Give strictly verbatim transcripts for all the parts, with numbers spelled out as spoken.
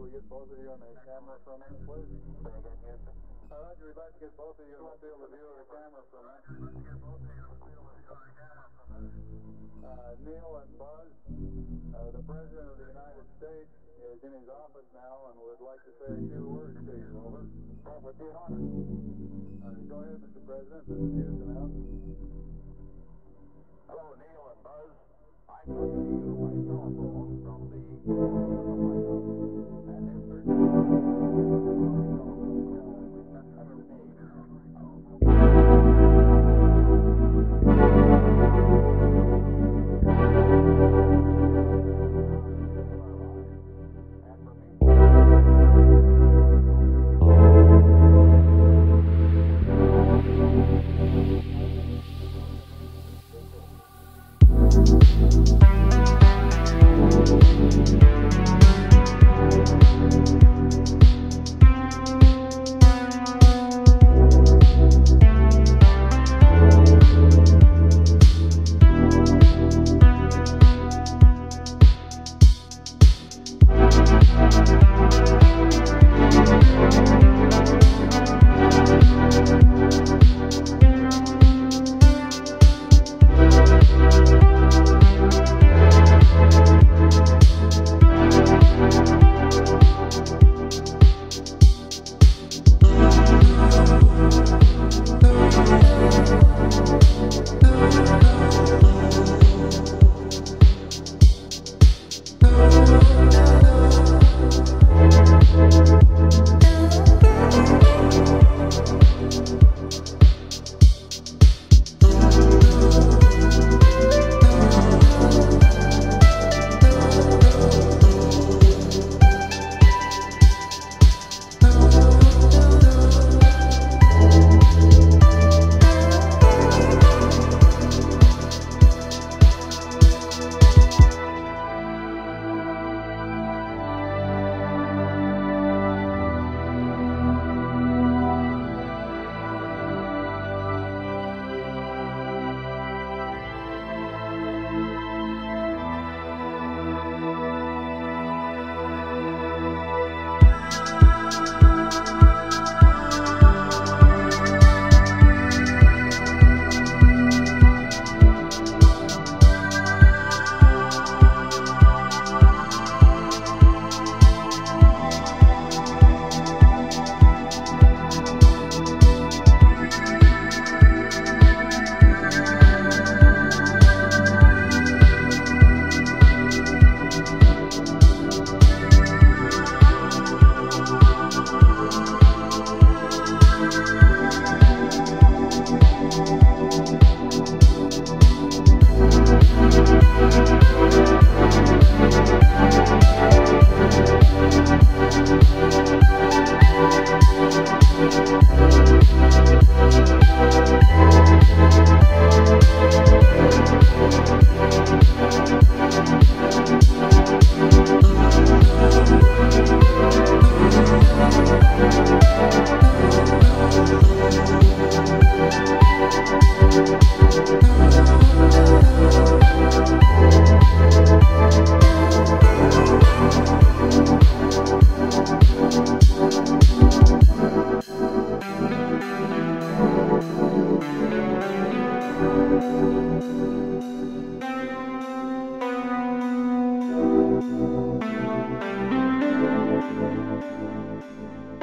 Can we get both of you on the camera from him, please? All right, we'd like to get both of you on the field of view of the camera from him. Uh, Neil and Buzz, uh, the President of the United States is in his office now and would like to say a few words to you, over. That would be an honor. Uh, go ahead, Mister President, for the news announcement. Hello, Neil and Buzz. I'm talking to you by telephone from the White House, and their third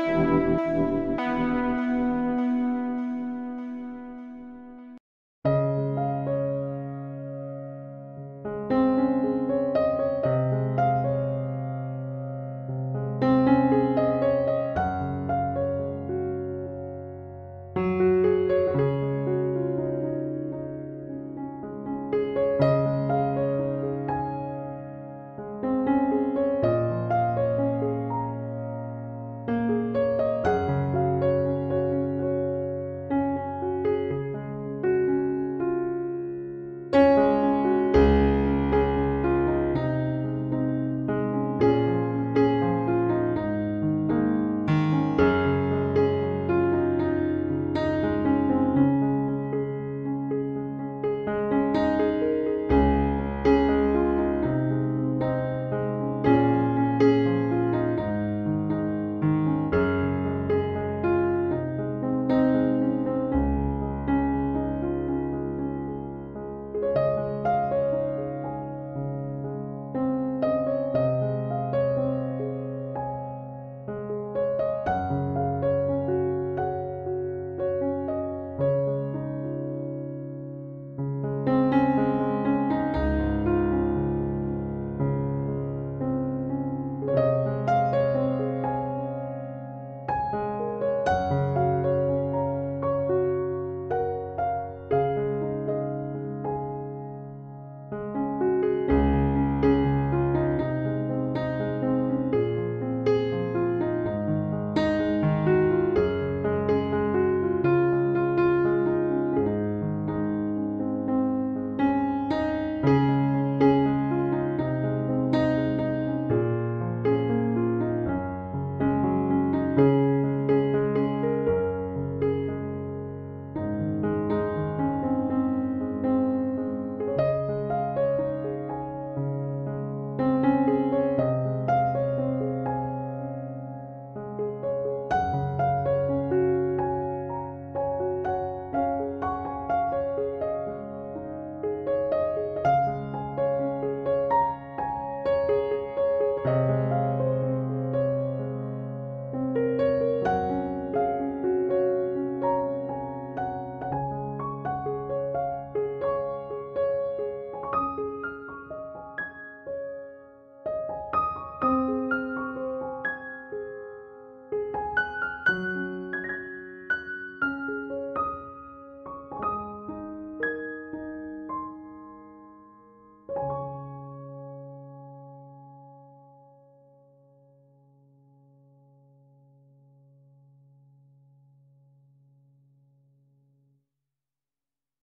Thank you.